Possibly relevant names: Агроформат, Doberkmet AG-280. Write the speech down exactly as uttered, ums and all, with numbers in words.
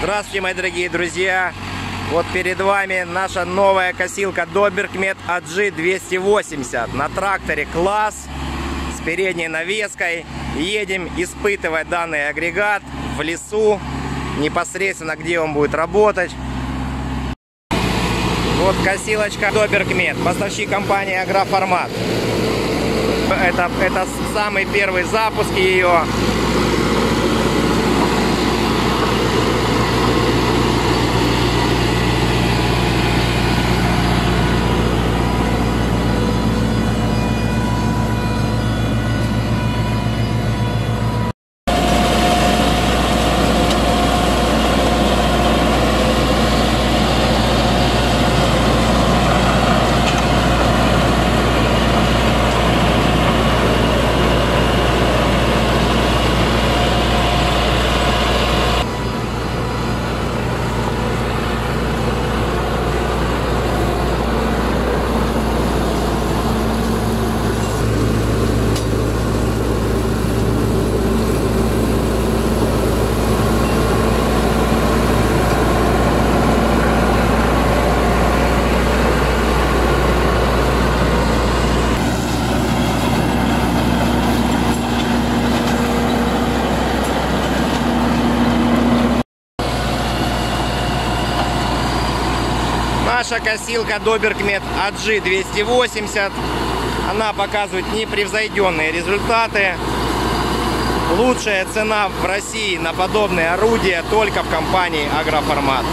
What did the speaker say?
Здравствуйте, мои дорогие друзья! Вот перед вами наша новая косилка Doberkmet А Джи двести восемьдесят на тракторе класс с передней навеской. Едем испытывать данный агрегат в лесу, непосредственно где он будет работать. Вот косилочка Doberkmet, поставщик компании Агроформат. Это, это самый первый запуск ее. Наша косилка Doberkmet А Джи двести восемьдесят, она показывает непревзойденные результаты. Лучшая цена в России на подобные орудия только в компании Агроформат.